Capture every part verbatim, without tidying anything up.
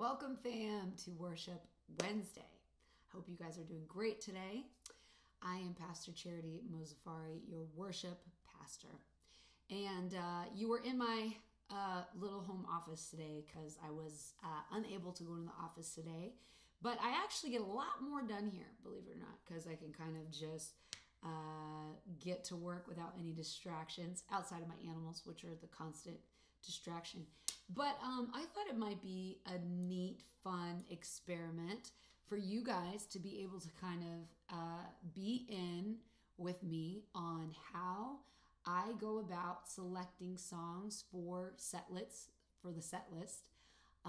Welcome, fam, to Worship Wednesday. Hope you guys are doing great today. I am Pastor Charity Mozafari, your worship pastor. And uh, you were in my uh, little home office today because I was uh, unable to go to the office today. But I actually get a lot more done here, believe it or not, because I can kind of just uh, get to work without any distractions outside of my animals, which are the constant distraction. But um, I thought it might be a neat, fun experiment for you guys to be able to kind of uh, be in with me on how I go about selecting songs for set lists, for the set list uh,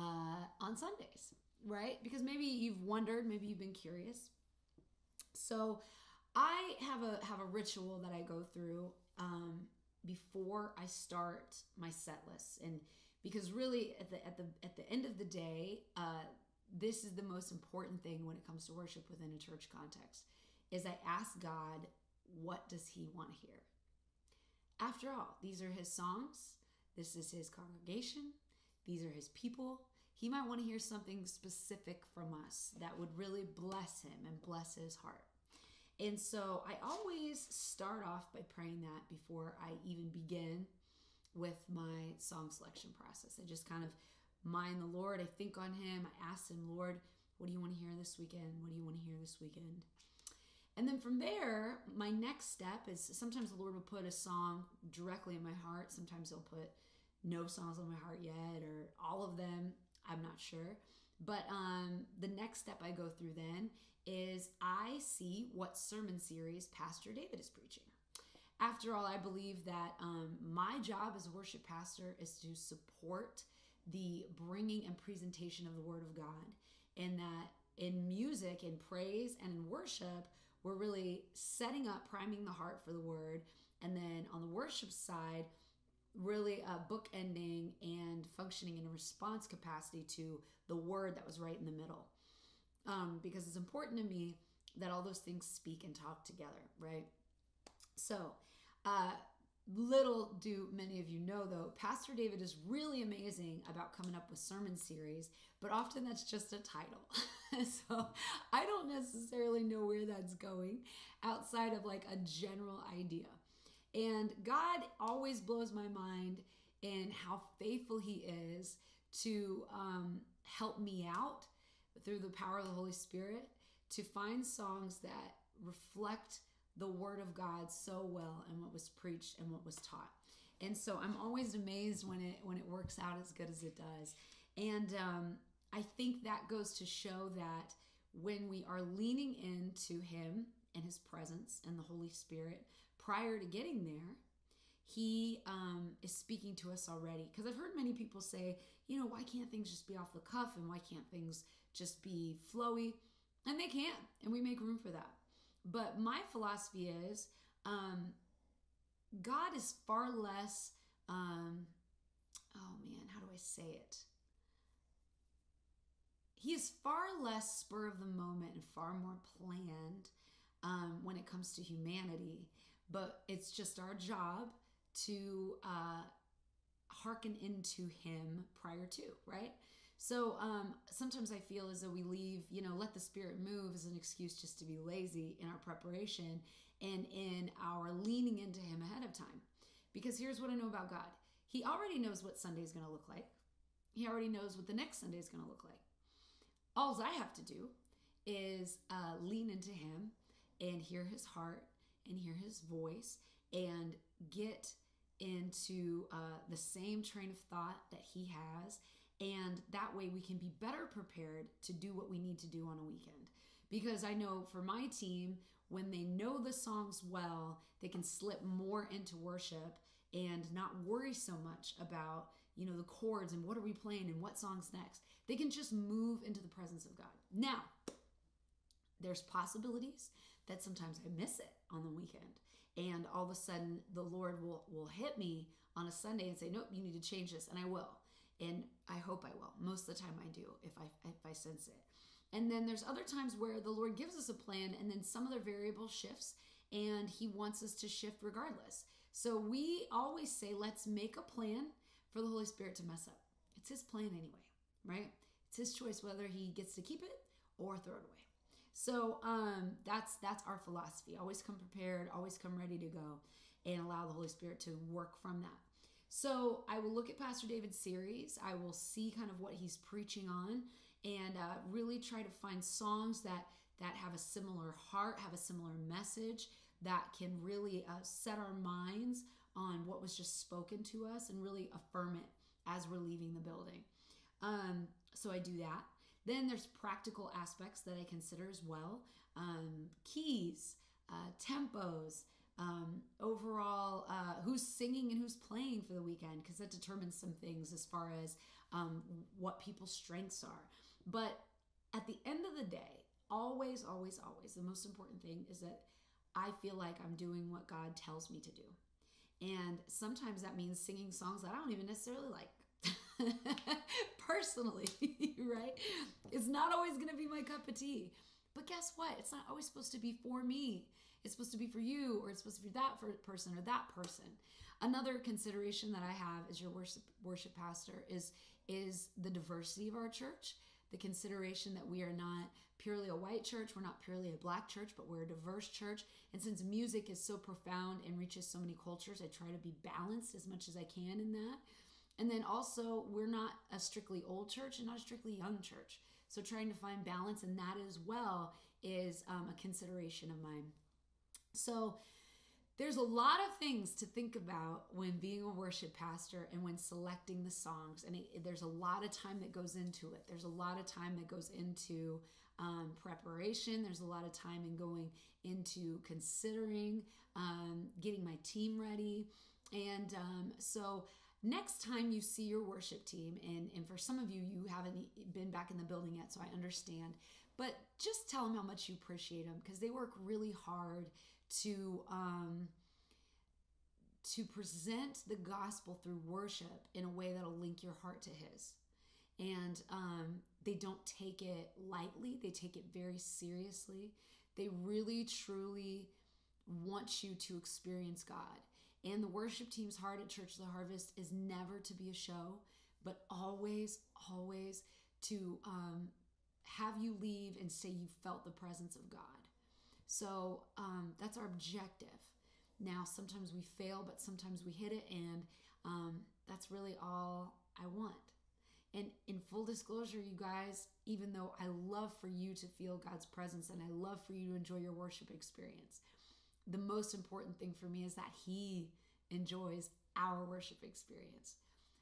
on Sundays, right? Because maybe you've wondered, maybe you've been curious. So I have a have a ritual that I go through um, before I start my set lists, and because really at the at the at the end of the day, uh, this is the most important thing when it comes to worship within a church context, is I ask God, what does He want to hear? After all, these are His songs. This is His congregation. These are His people. He might want to hear something specific from us that would really bless Him and bless His heart. And so I always start off by praying that before I even begin with my song selection process. I just kind of mind the Lord. I think on Him. I ask Him, Lord, what do you want to hear this weekend? What do you want to hear this weekend? And then from there, my next step is sometimes the Lord will put a song directly in my heart. Sometimes He'll put no songs on my heart yet, or all of them. I'm not sure. But um, the next step I go through then is I see what sermon series Pastor David is preaching. After all, I believe that um, my job as a worship pastor is to support the bringing and presentation of the Word of God, and that in music, in praise, and in worship, we're really setting up, priming the heart for the Word, and then on the worship side, really uh, bookending and functioning in a response capacity to the Word that was right in the middle. Um, because it's important to me that all those things speak and talk together, right? So, uh, little do many of you know, though, Pastor David is really amazing about coming up with sermon series, but often that's just a title. So I don't necessarily know where that's going outside of like a general idea. And God always blows my mind in how faithful He is to um, help me out through the power of the Holy Spirit to find songs that reflect the Word of God so well, and what was preached and what was taught. And so I'm always amazed when it when it works out as good as it does. And um, I think that goes to show that when we are leaning into Him and His presence and the Holy Spirit prior to getting there, He um, is speaking to us already. Because I've heard many people say, you know, why can't things just be off the cuff, and why can't things just be flowy? And they can, and we make room for that. But my philosophy is um, God is far less, um, oh man, how do I say it? He is far less spur of the moment and far more planned um, when it comes to humanity. But it's just our job to uh, hearken into Him prior to, right? So um, sometimes I feel as though we leave, you know, let the Spirit move as an excuse just to be lazy in our preparation and in our leaning into Him ahead of time. Because here's what I know about God. He already knows what Sunday is going to look like. He already knows what the next Sunday is going to look like. All I have to do is uh, lean into Him and hear His heart and hear His voice and get into uh, the same train of thought that He has. And that way we can be better prepared to do what we need to do on a weekend. Because I know for my team, when they know the songs well, they can slip more into worship and not worry so much about, you know, the chords and what are we playing and what song's next. They can just move into the presence of God. Now, there's possibilities that sometimes I miss it on the weekend. And all of a sudden, the Lord will, will hit me on a Sunday and say, nope, you need to change this. And I will. And I hope I will. Most of the time I do, if I if I sense it. And then there's other times where the Lord gives us a plan and then some other variable shifts and He wants us to shift regardless. So we always say, let's make a plan for the Holy Spirit to mess up. It's His plan anyway, right? It's his choice whether he gets to keep it or throw it away. So um, that's that's our philosophy. Always come prepared, always come ready to go, and allow the Holy Spirit to work from that. So I will look at Pastor David's series. I will see kind of what he's preaching on, and uh, really try to find songs that that have a similar heart, have a similar message, that can really uh, set our minds on what was just spoken to us and really affirm it as we're leaving the building. Um, so I do that. Then there's practical aspects that I consider as well. Um, keys, uh, tempos, um, overall uh, who's singing and who's playing for the weekend, because that determines some things as far as um, what people's strengths are. But at the end of the day, always, always, always, the most important thing is that I feel like I'm doing what God tells me to do. And sometimes that means singing songs that I don't even necessarily like. Personally, right? It's not always going to be my cup of tea. But guess what? It's not always supposed to be for me. It's supposed to be for you, or it's supposed to be that for person or that person. Another consideration that I have as your worship worship pastor is is the diversity of our church. The consideration that we are not purely a white church, we're not purely a black church, but we're a diverse church. And since music is so profound and reaches so many cultures, I try to be balanced as much as I can in that. And then also, we're not a strictly old church and not a strictly young church. So trying to find balance in that as well is um, a consideration of mine. So there's a lot of things to think about when being a worship pastor and when selecting the songs. And it, there's a lot of time that goes into it. There's a lot of time that goes into um, preparation. There's a lot of time in going into considering, um, getting my team ready. And um, so next time you see your worship team, and, and for some of you, you haven't been back in the building yet, so I understand, but just tell them how much you appreciate them, because they work really hard to, um, to present the gospel through worship in a way that'll link your heart to his. And um, they don't take it lightly. They take it very seriously. They really, truly want you to experience God. And the worship team's heart at Church of the Harvest is never to be a show, but always, always to um, have you leave and say you felt the presence of God. So um, that's our objective. Now, sometimes we fail, but sometimes we hit it, and um, that's really all I want. And in full disclosure, you guys, even though I love for you to feel God's presence and I love for you to enjoy your worship experience, the most important thing for me is that he enjoys our worship experience.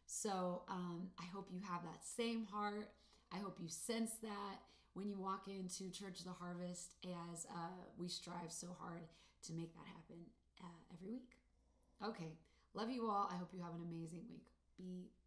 So um, I hope you have that same heart. I hope you sense that when you walk into Church of the Harvest, as uh, we strive so hard to make that happen uh, every week. Okay, love you all. I hope you have an amazing week. Be